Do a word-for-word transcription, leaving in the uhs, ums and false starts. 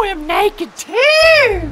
swim naked too!